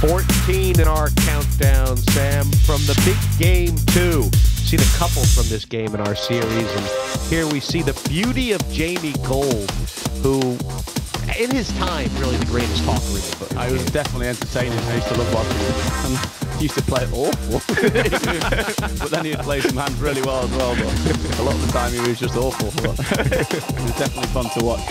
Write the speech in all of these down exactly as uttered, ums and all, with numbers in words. fourteen in our countdown, Sam, from the big game two. Seen a couple from this game in our series, and here we see the beauty of Jamie Gold, who in his time, really the greatest talker in the book. I was definitely entertaining. I used to love watching him. He used to play it awful, but then he'd play some hands really well as well, but a lot of the time he was just awful, but it was definitely fun to watch.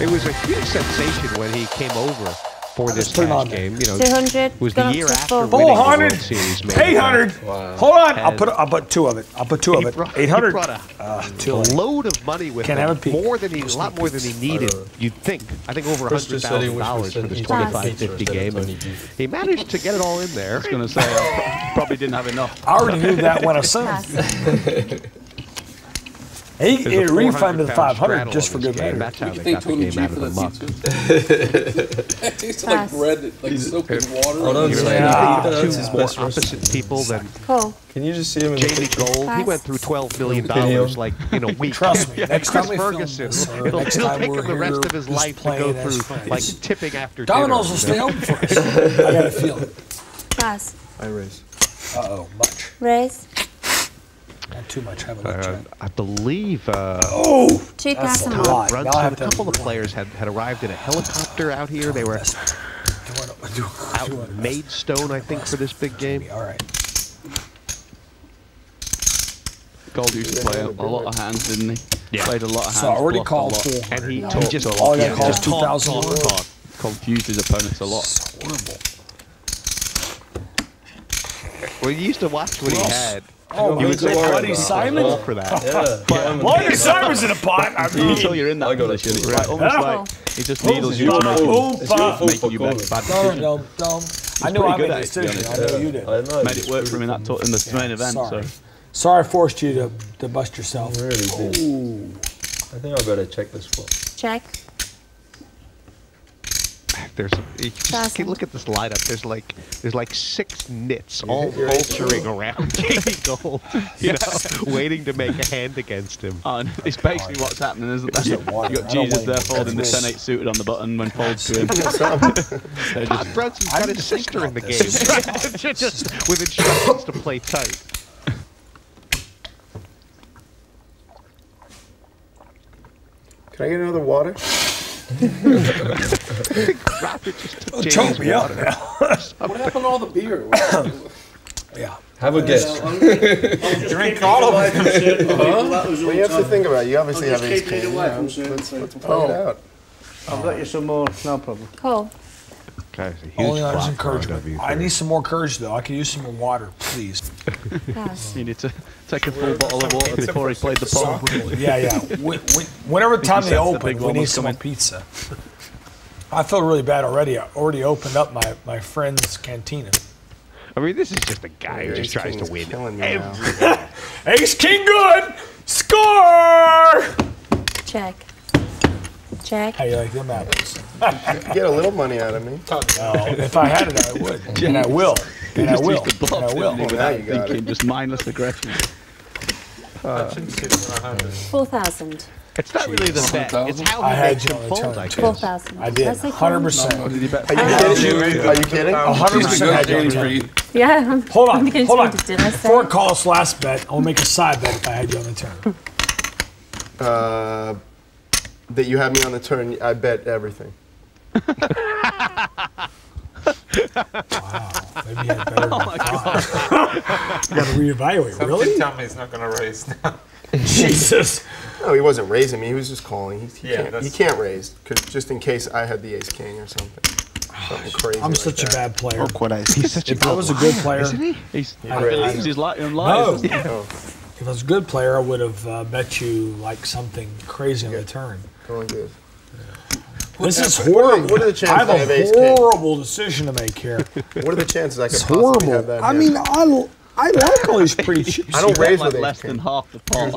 It was a huge sensation when he came over for this past game. You know, two hundred, was the year after winning the World Series, man. eight hundred. Wow. Hold on, and I'll put I'll put two of it. I'll put two of it. Brought, eight hundred. Brought a, uh, two a load of money with him. More than he, a lot more than he needed. You'd think. I think over one hundred thousand dollars for this twenty-five fifty game, and he managed to get it all in there. I was going to say, I probably didn't have enough. I already knew that one of some. He, he refunded the five hundred just for good measure. That's how they got the game out of the muck. It tastes like bread, like soap and water. Oh, no, it's like two more opposite people than Can you just see him in Jamie Gold? He went through twelve million dollars like in a week. Trust me. Next time Chris Ferguson, it'll take him the rest of his life to go through like tipping after dinner. Domino's will stay open for us. I got a feeling. Pass. I raise. Uh-oh, much. Raise. Not too much. I, uh, I believe uh, oh, Tom Brunson, a couple of players had, had arrived in a helicopter out here. They were out in Maidstone, I think, for this big game. All right. Gold used to play a lot of hands, didn't he? Yeah. Played a lot of hands. So I already called for. And he just all he called two thousand. Confused his opponents a lot. It's horrible. Well, you used to watch what he had. Oh, you would say, why do Simon? For that. Yeah. But why is Simon's in a pot? I mean, until you're in that position, it's like, almost yeah. like he just needles you to make you bad decisions. I knew I made this decision. I know you did. I know. Made it work for him in that in the main event. So sorry, I forced you to to bust yourself. Really did. I think I've got to check this flop. Check. There's, you just can look at this lineup. There's like, there's like six nits all vulturing around Jamie Gold, you know, waiting to make a hand against him. Oh, it's basically what's happening, isn't it? You got Jesus there folding the ten eight suited on the button when folds to him. Todd Brunson's got his sister in the game, just with instructions to play tight. Can I get another water? Rocket just took Jamie's me water. What happened to all the beer? Yeah. Have a guess. Know, I'm, I'm drink all of it. Shit. Uh -huh. Well, you have to think about it. You obviously have a case. Let's, let's play it out. I've got you some more. No problem. Cool. Okay. It's a huge Only I encouragement. I need some more courage, though. I could use some more water, please. You need to take a full bottle of water before he played the pot. Yeah, yeah. We, we, whenever time they open, the we need some more pizza. I feel really bad already. I already opened up my, my friend's cantina. I mean, this is just a guy who just tries to win. Ace King good! Score! Check. Check. How you like them apples? Get a little money out of me. No, if I had it, I would. And I will. And I will. And I will. And I will. Thinking just mindless aggression. Uh, four thousand. It's not really the bet. It's how he makes him fold, I guess. twelve thousand. I did. one hundred percent. Are you kidding? Are you kidding? one hundred percent I did. Yeah. Hold on. Hold on. Before it calls last bet, I'll make a side bet if I had you on the turn. Uh, that you had me on the turn, I bet everything. Wow. Maybe I better. Oh my God. You got to reevaluate. Something really? Tell me he's not going to raise now. Jesus. No, he wasn't raising me. He was just calling. He, he, yeah, can't, he can't raise, cause just in case I had the ace king or something. Something crazy. I'm like such that. a bad player. Look what I see. He's such if a I was a good player, isn't he? He's, I, I, really, I, he's like in lies. No. Yeah. Oh. If I was a good player, I would have uh, bet you like something crazy on yeah. the turn. Going good. This is horrible. What are the chances I have a I have ace horrible king? decision to make here. What are the chances I could it's possibly horrible. have that? I mean, I, I like all these pre chips. I don't raise like with less than half the pot.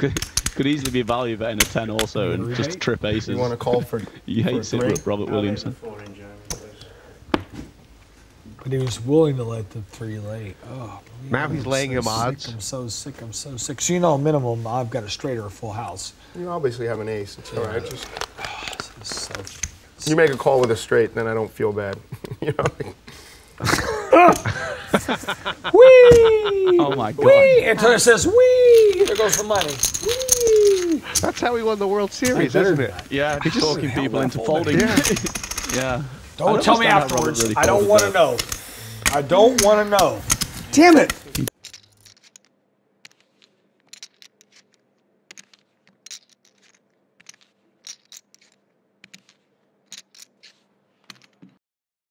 could, could easily be value betting a ten also and just trip aces. You want to call for? You hate it with Robert I'll Williamson. But he was willing to let the three lay. Oh, now he's laying him odds. I'm so sick. I'm so sick. So you know, minimum, I've got a straight or a full house. You obviously have an ace. It's all right. Just. So, You make a call with a straight, then I don't feel bad. You know? Wee! Oh my God! Wee! And Turner says, "Wee!" There goes the money. Wee! That's how he won the World Series, isn't it? Yeah, he's talking people into folding. Yeah. Yeah. Don't tell me afterwards. I don't want to know. I don't want to know. Damn it!